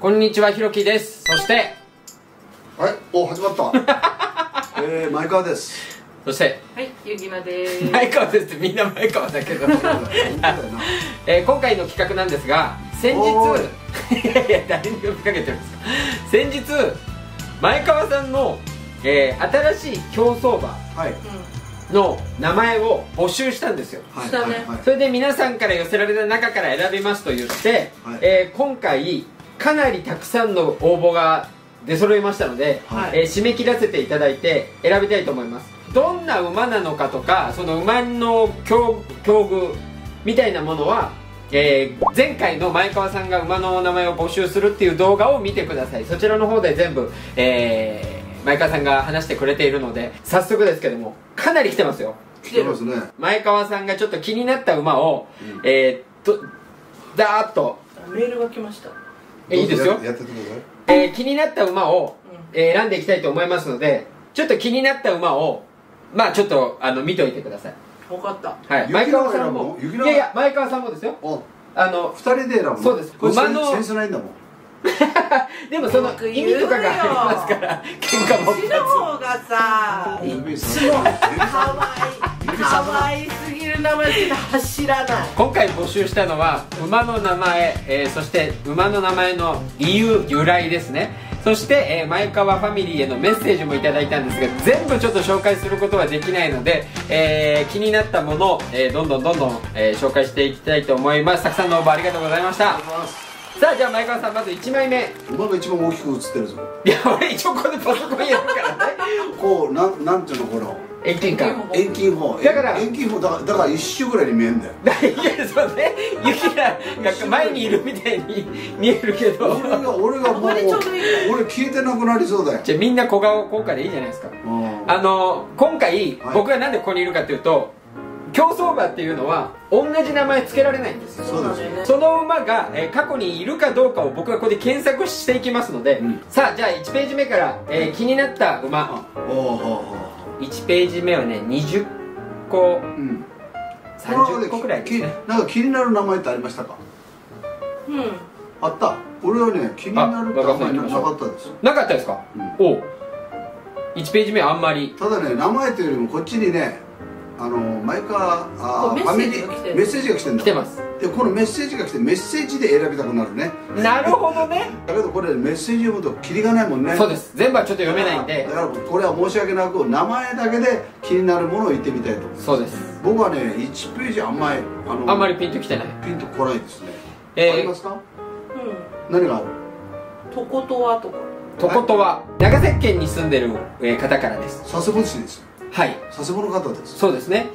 こんにちは、ひろきです。そしてはい、お、始まった前川です。そしてはい、ゆぎまです。前川ですってみんな前川だけど今回の企画なんですが、先日誰に呼びかけてるんですか。先日、前川さんの、新しい競走馬の名前を募集したんですよ。それで皆さんから寄せられた中から選びますと言って、はい、今回かなりたくさんの応募が出揃いましたので、はい、締め切らせていただいて選びたいと思います。どんな馬なのかとか、その馬の境遇みたいなものは、前回の前川さんが馬の名前を募集するっていう動画を見てください。そちらの方で全部、前川さんが話してくれているので、早速ですけどもかなり来てますよ。来てますね。前川さんがちょっと気になった馬を、うん、だーっとメールが来ました。いいですよ。気になった馬を、選んでいきたいと思いますので、ちょっと気になった馬をまあちょっと見といてください。分かった。はい。前川さんも、いやいや前川さんもですよ。2人で選ぶの。そうです。馬のセンスないんだもん。でもその意味とかがありますから喧嘩も。うちの方がさ、可愛いすぎる名前で走らない。今回募集したのは馬の名前、そして馬の名前の理由、由来ですね。そして、前川ファミリーへのメッセージもいただいたんですが、全部ちょっと紹介することはできないので、気になったものを、どんどん、紹介していきたいと思います。たくさんの応募ありがとうございました。さあ、じゃあ前川さん、まず1枚目。馬が一番大きく映ってるぞ。いや、俺一応これパソコンやるからねこうなんていうの、この遠近感、遠近法だから、遠近法だから一周ぐらいに見えるんだよ。いや、そうね、ユキが前にいるみたいに見えるけど、俺がもう俺消えてなくなりそうだよ。じゃあみんな小顔効果でいいじゃないですか。今回僕がなんでここにいるかというと、競走馬っていうのは同じ名前つけられないんですよ。その馬が過去にいるかどうかを僕はここで検索していきますので、さあ、じゃあ1ページ目から気になった馬、1ページ目はね、20個、30個くらいですね。なんか気になる名前ってありましたか。あった。俺はね、気になる名前なかったです。なかったですか。おう、1ページ目はあんまり。ただね、名前というよりもこっちにね、前からファミリーメッセージが来てるんだ。来てます。で、このメッセージが来て、メッセージで選びたくなるね。なるほどね。だけどこれメッセージ読むとキリがないもんね。そうです。全部はちょっと読めないんで、だからこれは申し訳なく名前だけで気になるものを言ってみたいと思います。そうです。僕はね、1ページあんまりピンときてない。ピンとこないですね。ありますか。何がある。トコトワとか。トコトワ、長崎県に住んでる方からです。佐世保市です。はい、佐世保の方です。そうですね、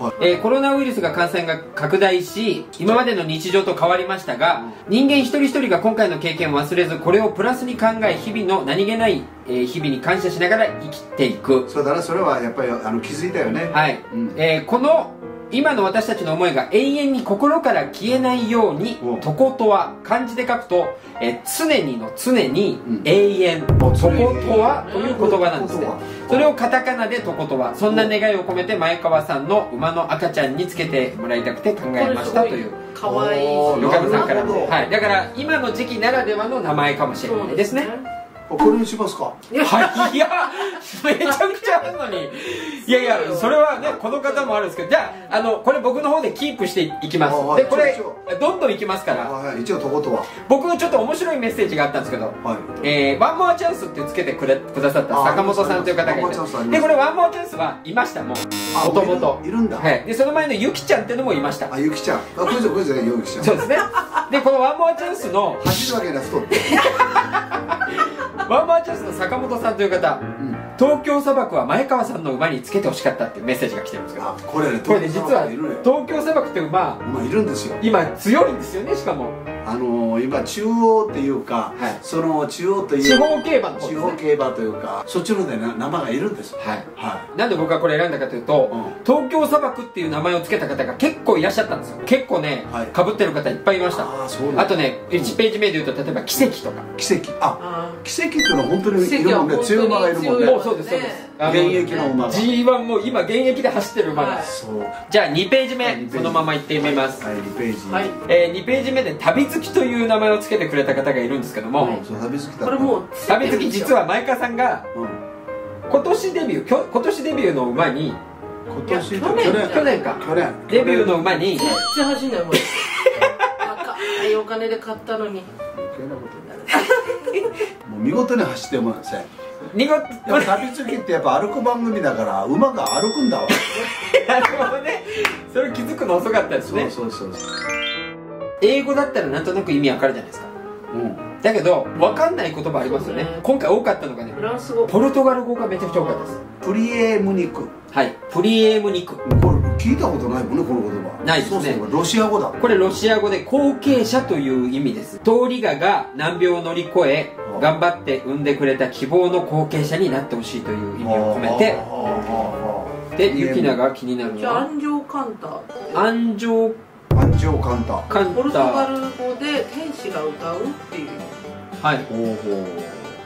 コロナウイルスが感染が拡大し、今までの日常と変わりましたが、人間一人一人が今回の経験を忘れず、これをプラスに考え、日々の何気ない日々に感謝しながら生きていく。そうだな、それはやっぱり気づいたよね。はい、この今の私たちの思いが永遠に心から消えないように、とことは漢字で書くと、常にの常に永遠、とことはという言葉なんですね。それをカタカナでとことは。そんな願いを込めて前川さんの馬の赤ちゃんにつけてもらいたくて考えましたという。かわいい。よかぶさんからも、はい、だから今の時期ならではの名前かもしれないですね。これにしますか。いや、めちゃくちゃあるのに。いやいや、それはね、この方もあるんですけど、じゃあ、これ僕の方でキープしていきます。で、これ、どんどんいきますから。一応、とことは。僕、ちょっと面白いメッセージがあったんですけど、ワンモアチャンスってつけてくださった坂本さんという方がいて、で、これ、ワンモアチャンスはいました、もう。もともと。いるんだ。で、その前のゆきちゃんっていうのもいました。あ、ゆきちゃん。これじゃこれじゃね、ゆきちゃん。そうですね。で、このワンモアチャンスの。走るわけなくとって。ワンマーチャンスの坂本さんという方、東京砂漠は前川さんの馬につけてほしかったっていうメッセージが来てるんですけど、これね、実は東京砂漠って馬いるんですよ。今強いんですよね。しかも今中央っていうか、その中央という地方競馬の地方競馬というか、そっちので名前がいるんです。はい。なんで僕がこれ選んだかというと、東京砂漠っていう名前をつけた方が結構いらっしゃったんですよ。結構ね、かぶってる方いっぱいいました。あとね、1ページ目でいうと、例えば奇跡とか。奇跡、奇跡っていうのは本当にいろんな強い馬がいるもんね。そうです、そうです。現役の馬が G1 も今現役で走ってる馬が。じゃあ2ページ目、そのままいってみます。2ページ目で旅好きという名前をつけてくれた方がいるんですけども、これもう旅好き、実は前川さんが今年デビュー、今年デビューの馬に、去年かデビューの馬に全然走んないもん。高いお金で買ったのにもう見事に走ってもらえません。見事。旅好きってやっぱ歩く番組だから馬が歩くんだわ。なるほどね。それ気づくの遅かったですね。そうそうそう。英語だったらなんとなく意味わかるじゃないですか。うん。だけどわかんない言葉ありますよね。今回多かったのがね、フランス語、ポルトガル語がめちゃくちゃ多かったです。プリエムニク。はい。プリエムニク。これ聞いたことないもんね、この言葉。ないですね。ロシア語だ。これロシア語で後継者という意味です。通りが難病を乗り越え、頑張って産んでくれた希望の後継者になってほしいという意味を込めて。で、ユキナが気になるのは。じゃあ、アンジョーカンタ。アンジョーカンタ。ポルトガル語で天使が歌うっていう。はい。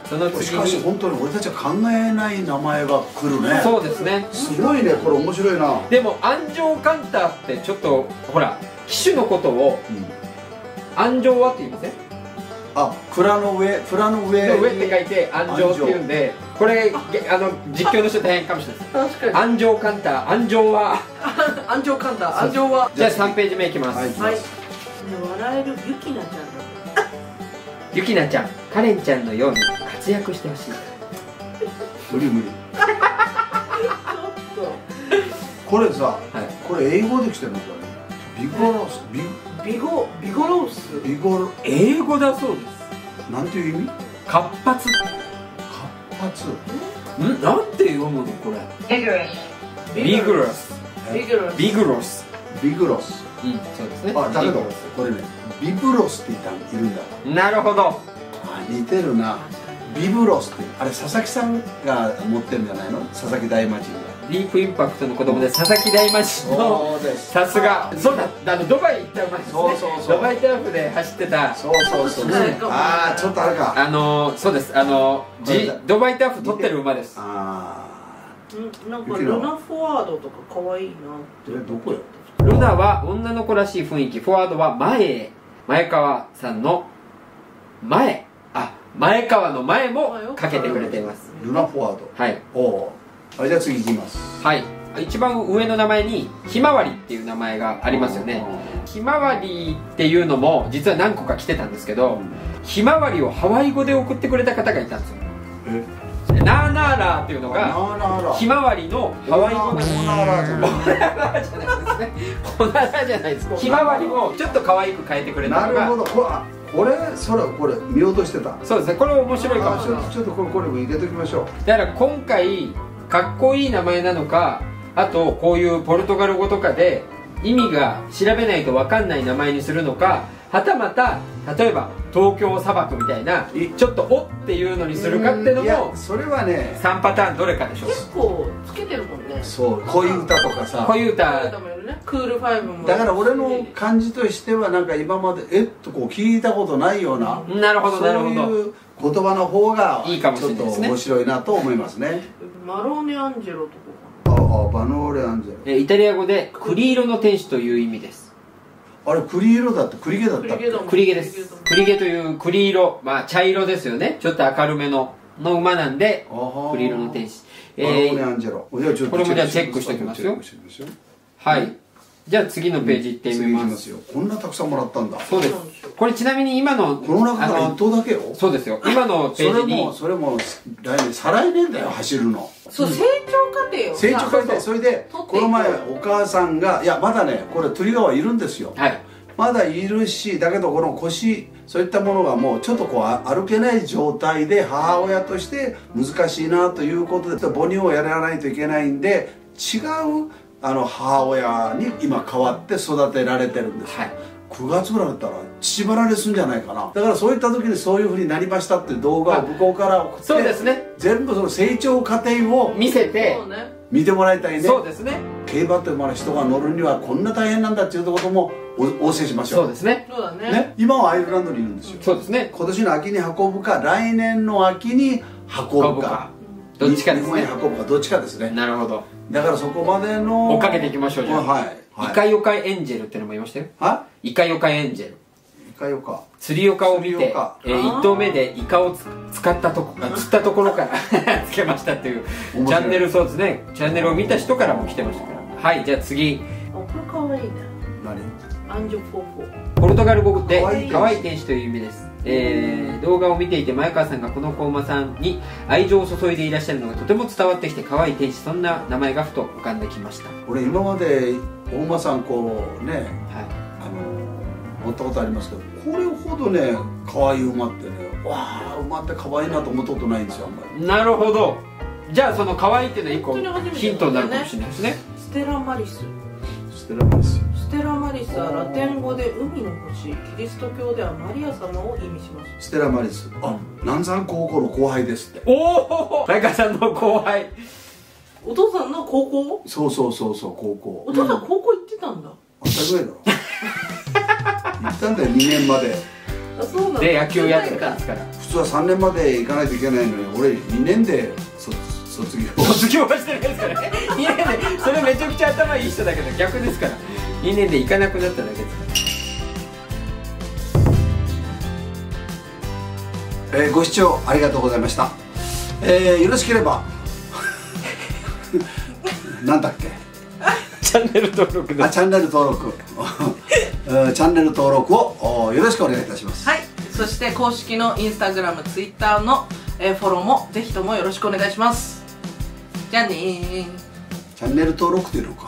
その次に。しかし、本当に俺たちは考えない名前が来るね。そうですね。すごいね、これ面白いな。でも、アンジョーカンタって、ちょっと、ほら、騎手のことを。アンジョーはって言いません。あ、蔵の上って書いて安城っていうんで、これ実況の人大変かもしれないです。安城カンタ、安城カンタ。じゃあ3ページ目いきます。はい。笑えるゆきなちゃん。ゆきなちゃん、カレンちゃんのように活躍してほしい。無理。これさ、これ英語で来てるのこれ。ビゴロース。英語だそうです。なんていう意味？活発。なんて読むのこれ？ビグロス。そうですね。あ、だけどこれね、ビブロスっているんだ。なるほど。似てるな。ビブロスってあれ佐々木さんが持ってるんじゃないの？佐々木大魔神が。ディープインパクトの子供で佐々木大魔神の、さすがそうだ、ドバイ行った馬ですね。ドバイターフで走ってた。そうああ、ちょっとあれか、そうです、ドバイターフ取ってる馬です。なんかルナフォワードとかかわいいなって。どこよ。ルナは女の子らしい雰囲気、フォワードは前へ。前川さんの前、前川の前もかけてくれています。ルナフォワード、はい。じゃあ次いきます。はい、一番上の名前にひまわりっていう名前がありますよね。ひまわりっていうのも実は何個か来てたんですけど、ひまわりをハワイ語で送ってくれた方がいたんですよ。ナーナーラーっていうのがひまわりのハワイ語で、オナラじゃないですね。ひまわりをちょっと可愛く変えてくれたのが。なるほど。これ見落としてた。そうですね。これ面白いかもしれない。ちょっとこれも入れときましょう。だから今回かっこいい名前なのか、あとこういうポルトガル語とかで意味が調べないと分かんない名前にするのか、はたまた例えば東京砂漠みたいなちょっと「お」っていうのにするかってのも、それはね、3パターンどれかでしょう。結構つけてるもんね。そう、恋歌とかさ、恋歌クールファイブも。だから俺の感じとしてはなんか今までこう聞いたことないような、なるほど言葉の方がいいかもしれないですね。面白いなと思いますね。マローネアンジェロとか。バノーレアンジェロ。イタリア語で栗色の天使という意味です。あれ栗色だって、栗毛だったっけ？栗毛です。栗毛という栗色、茶色ですよね。ちょっと明るめの馬なんで栗色の天使。マローネアンジェロ。これもじゃあチェックしておきますよ。はい。じゃあ次のページ行ってみますよ。こんなたくさんもらったんだ。そうです。これちなみに今のこの中から1頭だけよ。そうですよ。今のページにそれも来年再来年だよ走るの。そう、成長過程よ。成長過程。それでこの前お母さんが、いやまだね、これ鳥川いるんですよ。はい。まだいるし、だけどこの腰、そういったものがもうちょっとこう歩けない状態で、母親として難しいなということで母乳をやらないといけないんで、違う母親に今代わって育てられてるんですよ。9月ぐらいだったら縛られすんじゃないかな。だからそういった時にそういうふうになりましたっていう動画を向こうから送って、そうですね、全部その成長過程を見せて見てもらいたいね。そうですね。競馬というものは人が乗るにはこんな大変なんだっていうこともお教えしましょう。そうですね。そうだね。今はアイルランドにいるんですよ。そうですね。今年の秋に運ぶか来年の秋に運ぶか、どっちかですね。日本に運ぶかどっちかですね。なるほど。だからそこまでの追っかけていきましょう。じゃあイカヨカエンジェルってのもいましたよ。イカヨカエンジェル。イ釣り岡を見て1投目でイカを釣ったところからつけましたというチャンネル、そうですね、チャンネルを見た人からも来てましたから。はい、じゃあ次、これかわいいな。何？アンジョポポ、ポルトガル語で可愛い天使という意味です。動画を見ていて前川さんがこの子馬さんに愛情を注いでいらっしゃるのがとても伝わってきて、可愛い天使、そんな名前がふと浮かんできました。俺今までお馬さんこうね、乗ったことありますけど、これほどね可愛い馬ってね、わあ馬って可愛いなと思ったことないんですよ、あんまり。なるほど。じゃあその可愛いっていうのは一個ヒントになるかもしれないですね。ステラマリス。ステラマリス。ステラマリスはラテン語で海の星、キリスト教ではマリア様を意味します。ステラマリス、あ、南山高校の後輩ですって。おお、前川さんの後輩、お父さんの高校。そうそうそうそう、高校。お父さん高校行ってたんだ。全くないだろ行ったんだよ、2年まで。あ、そうなんだ。で、野球やってたんですから。普通は3年まで行かないといけないのに、俺2年で卒業はしてないですからね2年で。それめちゃくちゃ頭いい人だけど逆ですから、2年で行かなくなっただけです。ご視聴ありがとうございました。よろしければなんだっけチャンネル登録だ。チャンネル登録チャンネル登録をよろしくお願いいたします。はい、そして公式のインスタグラム、ツイッターのフォローもぜひともよろしくお願いします。じゃあねー。チャンネル登録っていうのか。